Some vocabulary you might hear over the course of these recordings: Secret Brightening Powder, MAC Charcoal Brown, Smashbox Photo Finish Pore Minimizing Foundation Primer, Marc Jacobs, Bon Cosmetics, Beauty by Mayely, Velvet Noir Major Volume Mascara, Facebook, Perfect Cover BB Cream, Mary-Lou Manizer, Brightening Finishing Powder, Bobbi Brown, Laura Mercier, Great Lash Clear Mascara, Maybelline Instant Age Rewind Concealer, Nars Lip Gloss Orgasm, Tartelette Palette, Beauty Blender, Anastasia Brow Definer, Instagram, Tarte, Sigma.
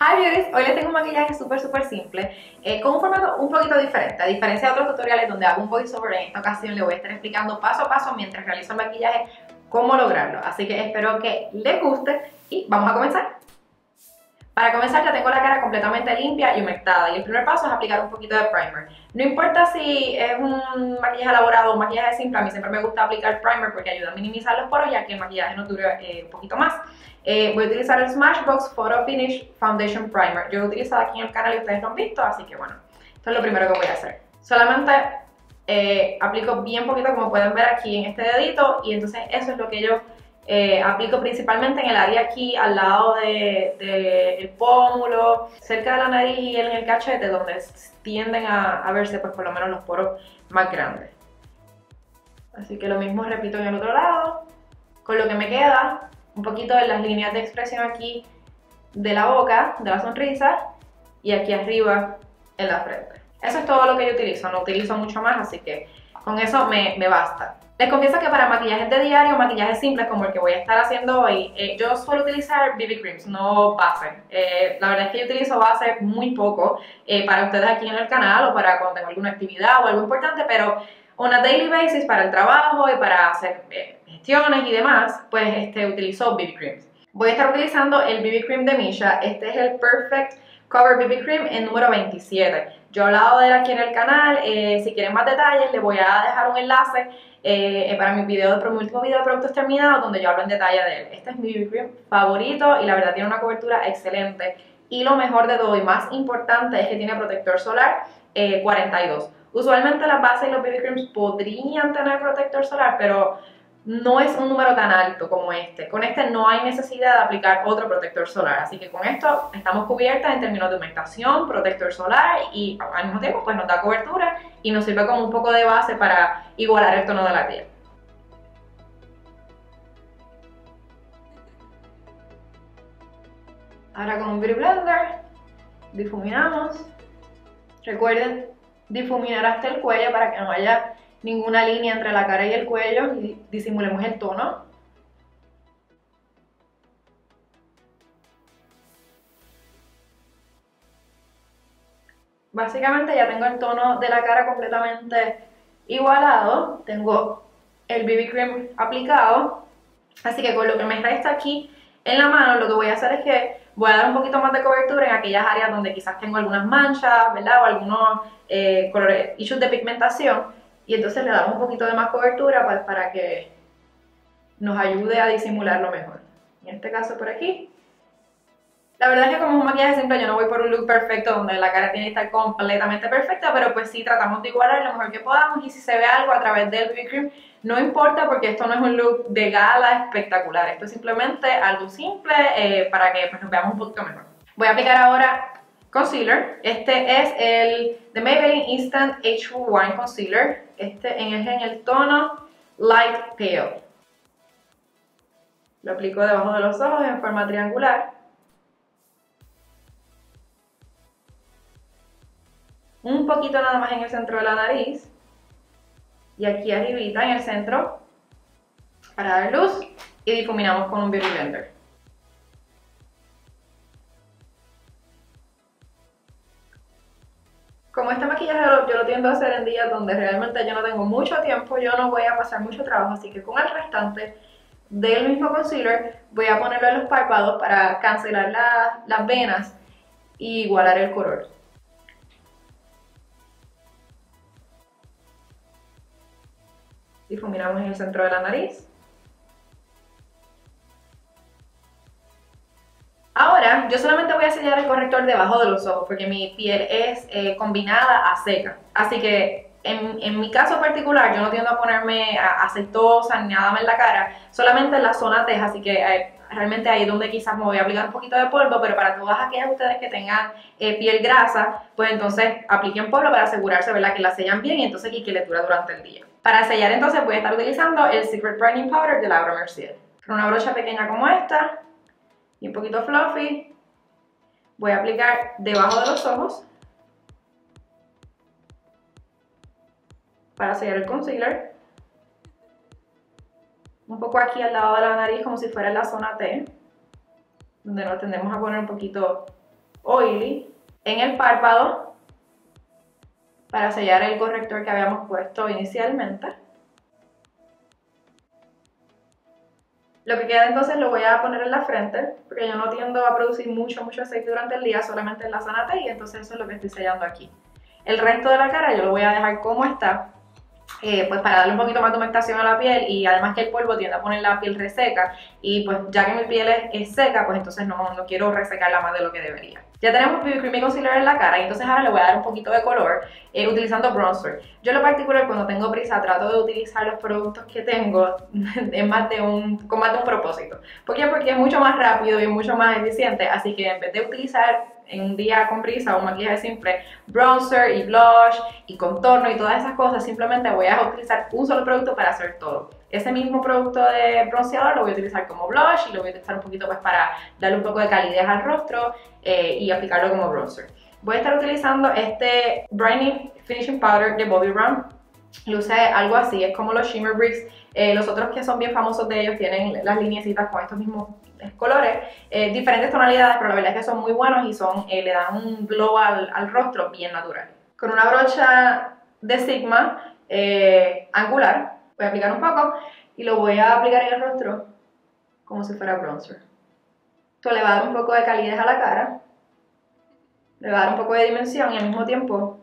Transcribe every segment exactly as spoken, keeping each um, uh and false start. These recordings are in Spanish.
Hi beauties, hoy les tengo un maquillaje súper súper simple eh, con un formato un poquito diferente. A diferencia de otros tutoriales donde hago un voiceover, en esta ocasión les voy a estar explicando paso a paso mientras realizo el maquillaje cómo lograrlo. Así que espero que les guste y vamos a comenzar. Para comenzar ya tengo la cara completamente limpia y humectada y el primer paso es aplicar un poquito de primer. No importa si es un maquillaje elaborado o un maquillaje simple, a mí siempre me gusta aplicar primer porque ayuda a minimizar los poros ya que el maquillaje nos dure eh, un poquito más. Eh, voy a utilizar el Smashbox Photo Finish Foundation Primer. Yo lo he utilizado aquí en el canal y ustedes lo han visto, así que bueno, esto es lo primero que voy a hacer. Solamente eh, aplico bien poquito, como pueden ver aquí en este dedito, y entonces eso es lo que yo eh, aplico principalmente en el área aquí, al lado del de, de pómulo, cerca de la nariz y en el cachete, donde tienden a, a verse pues por lo menos los poros más grandes. Así que lo mismo repito en el otro lado, con lo que me queda. Un poquito de las líneas de expresión aquí de la boca, de la sonrisa, y aquí arriba en la frente. Eso es todo lo que yo utilizo, no utilizo mucho más, así que con eso me, me basta. Les confieso que para maquillajes de diario, maquillajes simples como el que voy a estar haciendo hoy, eh, yo suelo utilizar B B Creams, no bases. Eh, la verdad es que yo utilizo bases muy poco eh, para ustedes aquí en el canal o para cuando tengo alguna actividad o algo importante, pero una daily basis para el trabajo y para hacer eh, gestiones y demás, pues este, utilizo B B Creams. Voy a estar utilizando el B B Cream de Missha, este es el Perfect Cover B B Cream, el número veintisiete. Yo he hablado de él aquí en el canal, eh, si quieren más detalles les voy a dejar un enlace eh, para mi, video de, mi último video de productos terminados donde yo hablo en detalle de él. Este es mi B B Cream favorito y la verdad tiene una cobertura excelente. Y lo mejor de todo y más importante es que tiene protector solar eh, cuarenta y dos. Usualmente las bases y los B B Creams podrían tener protector solar, pero no es un número tan alto como este. Con este no hay necesidad de aplicar otro protector solar, así que con esto estamos cubiertas en términos de humectación, protector solar y al mismo tiempo pues nos da cobertura y nos sirve como un poco de base para igualar el tono de la piel. Ahora con un Beauty Blender difuminamos. Recuerden difuminar hasta el cuello para que no haya ninguna línea entre la cara y el cuello y disimulemos el tono. Básicamente ya tengo el tono de la cara completamente igualado, tengo el B B Cream aplicado, así que con lo que me resta aquí en la mano lo que voy a hacer es que voy a dar un poquito más de cobertura en aquellas áreas donde quizás tengo algunas manchas, ¿verdad? O algunos eh, colores, issues de pigmentación. Y entonces le damos un poquito de más cobertura para, para que nos ayude a disimularlo mejor. En este caso por aquí. La verdad es que como es un maquillaje simple yo no voy por un look perfecto donde la cara tiene que estar completamente perfecta, pero pues sí tratamos de igualar lo mejor que podamos y si se ve algo a través del B B Cream no importa porque esto no es un look de gala espectacular, esto es simplemente algo simple eh, para que pues, nos veamos un poquito mejor. Voy a aplicar ahora concealer, este es el de Maybelline Instant Age Rewind Concealer, este es en el tono Light Pale. Lo aplico debajo de los ojos en forma triangular. Un poquito nada más en el centro de la nariz y aquí arribita en el centro para dar luz y difuminamos con un Beauty Blender. Como este maquillaje yo lo tiendo a hacer en días donde realmente yo no tengo mucho tiempo, yo no voy a pasar mucho trabajo, así que con el restante del mismo concealer voy a ponerlo en los párpados para cancelar la, las venas y igualar el color. Difuminamos en el centro de la nariz. Ahora, yo solamente voy a sellar el corrector debajo de los ojos porque mi piel es eh, combinada a seca. Así que en, en mi caso particular yo no tiendo a ponerme aceitosa ni nada más en la cara, solamente en la zona teja, así que eh, realmente ahí es donde quizás me voy a aplicar un poquito de polvo, pero para todas aquellas ustedes que tengan eh, piel grasa, pues entonces apliquen polvo para asegurarse, ¿verdad?, que la sellan bien y entonces y que le dura durante el día. Para sellar entonces voy a estar utilizando el Secret Brightening Powder de Laura Mercier. Con una brocha pequeña como esta y un poquito fluffy, voy a aplicar debajo de los ojos para sellar el concealer. Un poco aquí al lado de la nariz como si fuera la zona T, donde nos tendemos a poner un poquito Oily en el párpado para sellar el corrector que habíamos puesto inicialmente. Lo que queda entonces lo voy a poner en la frente, porque yo no tiendo a producir mucho, mucho aceite durante el día, solamente en la zona T, y entonces eso es lo que estoy sellando aquí. El resto de la cara yo lo voy a dejar como está, eh, pues para darle un poquito más de humectación a la piel, y además que el polvo tiende a poner la piel reseca, y pues ya que mi piel es, es seca, pues entonces no, no quiero resecarla más de lo que debería. Ya tenemos B B Cream y Concealer en la cara, y entonces ahora le voy a dar un poquito de color eh, utilizando bronzer. Yo en lo particular, cuando tengo prisa, trato de utilizar los productos que tengo en más de un, con más de un propósito. ¿Por qué? Porque es mucho más rápido y mucho más eficiente, así que en vez de utilizar en un día con prisa o maquillaje simple, bronzer y blush y contorno y todas esas cosas, simplemente voy a utilizar un solo producto para hacer todo. Ese mismo producto de bronceador lo voy a utilizar como blush y lo voy a utilizar un poquito pues para darle un poco de calidez al rostro eh, y aplicarlo como bronzer. Voy a estar utilizando este Brightening Finishing Powder de Bobbi Brown. Luce algo así, es como los Shimmer Bricks. Eh, los otros que son bien famosos de ellos tienen las lineecitas con estos mismos colores, eh, diferentes tonalidades, pero la verdad es que son muy buenos y son, eh, le dan un glow al, al rostro bien natural. Con una brocha de Sigma eh, angular voy a aplicar un poco y lo voy a aplicar en el rostro como si fuera bronzer. Esto le va a dar un poco de calidez a la cara, le va a dar un poco de dimensión y al mismo tiempo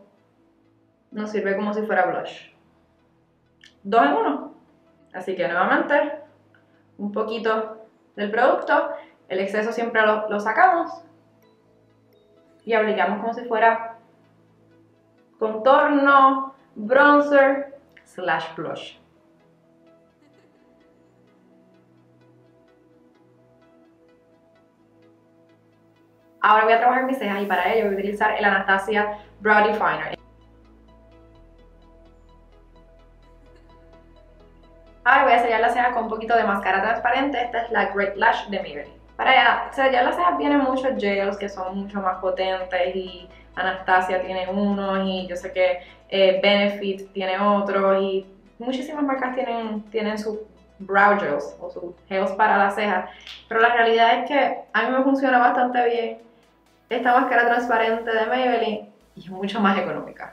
nos sirve como si fuera blush. Dos en uno. Así que nuevamente un poquito del producto, el exceso siempre lo, lo sacamos y aplicamos como si fuera contorno, bronzer, slash blush. Ahora voy a trabajar mis cejas y para ello voy a utilizar el Anastasia Brow Definer. Ahora voy a sellar las cejas con un poquito de mascara transparente, esta es la Great Lash de Maybelline. Para sellar las cejas vienen muchos gels que son mucho más potentes y Anastasia tiene unos y yo sé que eh, Benefit tiene otros y muchísimas marcas tienen, tienen sus brow gels o sus gels para las cejas, pero la realidad es que a mí me funciona bastante bien esta máscara transparente de Maybelline y es mucho más económica.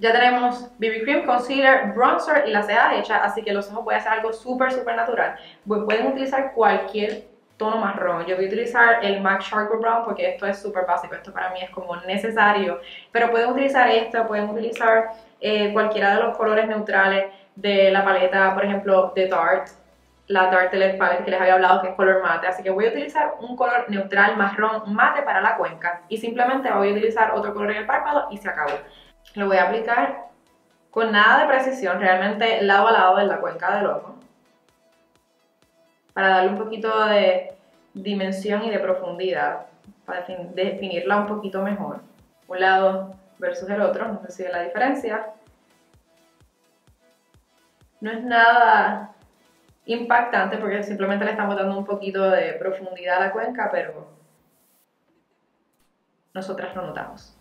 Ya tenemos B B Cream, Concealer, Bronzer y la ceja hecha, así que los ojos voy a hacer algo súper súper natural. Pueden utilizar cualquier tono marrón, yo voy a utilizar el MAC Charcoal Brown porque esto es súper básico, esto para mí es como necesario, pero pueden utilizar esto, pueden utilizar eh, cualquiera de los colores neutrales de la paleta, por ejemplo, de Tarte, la Tartelette Palette que les había hablado que es color mate, así que voy a utilizar un color neutral marrón mate para la cuenca y simplemente voy a utilizar otro color en el párpado y se acabó. Lo voy a aplicar con nada de precisión, realmente lado a lado en la cuenca del ojo para darle un poquito de dimensión y de profundidad, para definirla un poquito mejor. Un lado versus el otro, no sé si ve la diferencia. No es nada impactante porque simplemente le estamos dando un poquito de profundidad a la cuenca, pero nosotras lo notamos.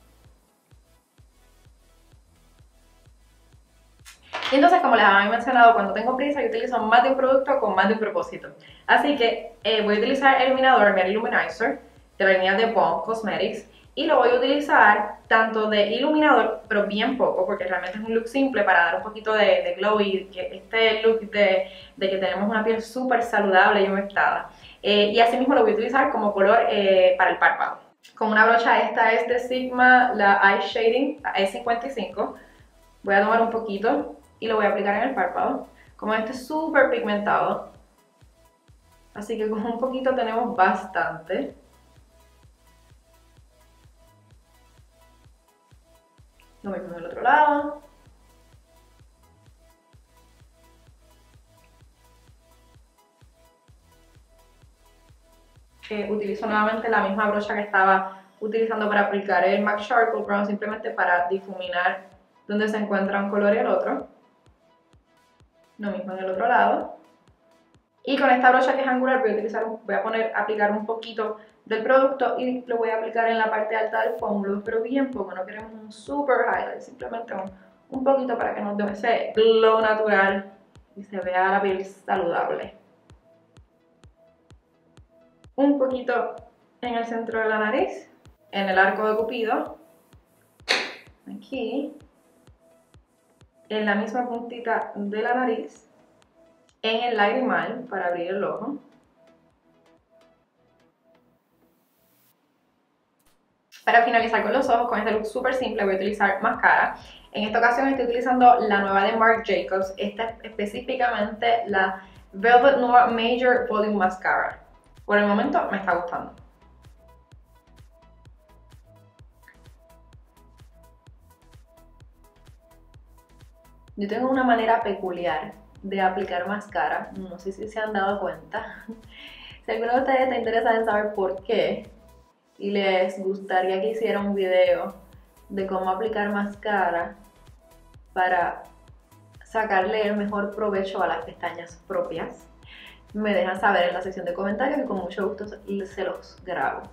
Y entonces, como les había mencionado, cuando tengo prisa yo utilizo más de un producto con más de un propósito. Así que eh, voy a utilizar el iluminador Mary-Lou Manizer de la línea de Bon Cosmetics y lo voy a utilizar tanto de iluminador, pero bien poco, porque realmente es un look simple para dar un poquito de, de glow y que este look de, de que tenemos una piel súper saludable y humectada. Eh, y asimismo lo voy a utilizar como color eh, para el párpado. Con una brocha, esta es de Sigma, la Eye Shading, la E cincuenta y cinco. Voy a tomar un poquito y lo voy a aplicar en el párpado, como este es súper pigmentado, así que con un poquito tenemos bastante. Lo mismo del otro lado. Eh, utilizo nuevamente la misma brocha que estaba utilizando para aplicar el MAC Charcoal Brown, simplemente para difuminar donde se encuentra un color y el otro. Lo mismo en el otro lado. Y con esta brocha que es angular voy a, utilizar, voy a poner, aplicar un poquito del producto y lo voy a aplicar en la parte alta del pómulo, pero bien poco, no queremos un super highlight, simplemente un, un poquito para que nos dé ese glow natural y se vea la piel saludable. Un poquito en el centro de la nariz, en el arco de Cupido, aquí, en la misma puntita de la nariz, en el lagrimal para abrir el ojo, para finalizar con los ojos. Con este look súper simple voy a utilizar máscara. En esta ocasión estoy utilizando la nueva de Marc Jacobs, esta es específicamente la Velvet Noir Major Volume Mascara. Por el momento me está gustando. Yo tengo una manera peculiar de aplicar mascara, no sé si se han dado cuenta. Si alguno de ustedes está interesado en saber por qué y les gustaría que hiciera un video de cómo aplicar mascara para sacarle el mejor provecho a las pestañas propias, me dejan saber en la sección de comentarios y con mucho gusto se los grabo.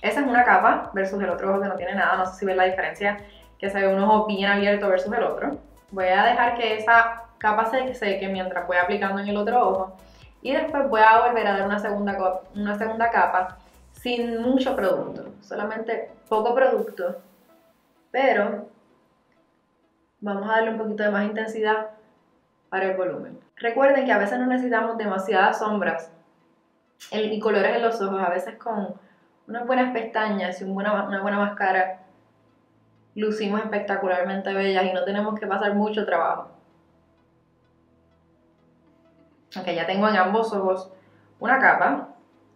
Esa es una capa versus el otro ojo que no tiene nada. No sé si ven la diferencia, que se ve un ojo bien abierto versus el otro. Voy a dejar que esa capa se seque mientras voy aplicando en el otro ojo y después voy a volver a dar una segunda, una segunda capa sin mucho producto, solamente poco producto, pero vamos a darle un poquito de más intensidad para el volumen. Recuerden que a veces no necesitamos demasiadas sombras y colores en los ojos. A veces con unas buenas pestañas y una buena máscara lucimos espectacularmente bellas y no tenemos que pasar mucho trabajo. Ok, ya tengo en ambos ojos una capa,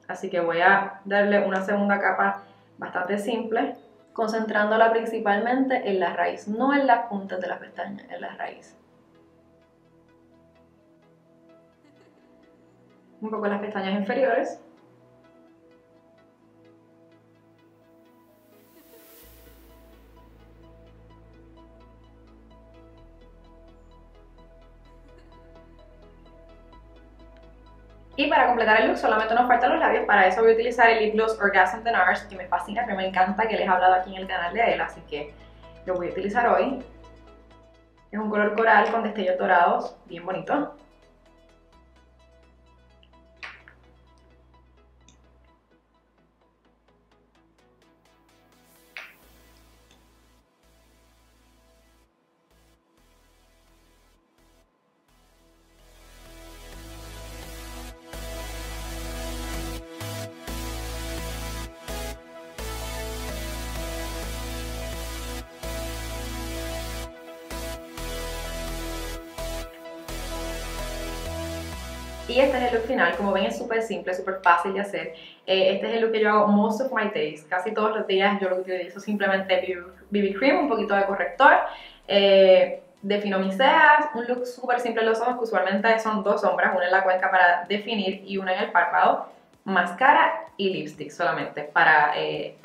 así que voy a darle una segunda capa bastante simple, concentrándola principalmente en la raíz, no en las puntas de las pestañas, en la raíz. Un poco en las pestañas inferiores. Y para completar el look solamente nos faltan los labios. Para eso voy a utilizar el Lip Gloss Orgasm de Nars, que me fascina, que me encanta, que les he hablado aquí en el canal de él, así que lo voy a utilizar hoy. Es un color coral con destellos dorados, bien bonito. Y este es el look final. Como ven, es súper simple, súper fácil de hacer. Eh, este es el look que yo hago most of my days. Casi todos los días yo lo utilizo simplemente B B Cream, un poquito de corrector, eh, defino mis cejas, un look súper simple en los ojos, que usualmente son dos sombras, una en la cuenca para definir y una en el párpado, máscara y lipstick solamente para eh,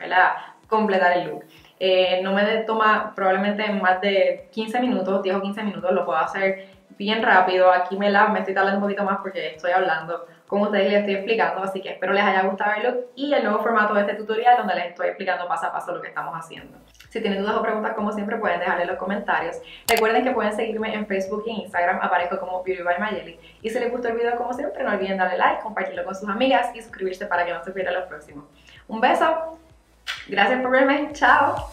completar el look. Eh, no me toma probablemente más de quince minutos, diez o quince minutos, lo puedo hacer bien rápido. Aquí me la me estoy tardando un poquito más porque estoy hablando con ustedes y les estoy explicando, así que espero les haya gustado el look y el nuevo formato de este tutorial donde les estoy explicando paso a paso lo que estamos haciendo. Si tienen dudas o preguntas, como siempre, pueden dejarle en los comentarios. Recuerden que pueden seguirme en Facebook y en Instagram, aparezco como Beauty by Mayely. Y si les gustó el video, como siempre, no olviden darle like, compartirlo con sus amigas y suscribirse para que no se pierdan los próximos. Un beso, gracias por verme, chao.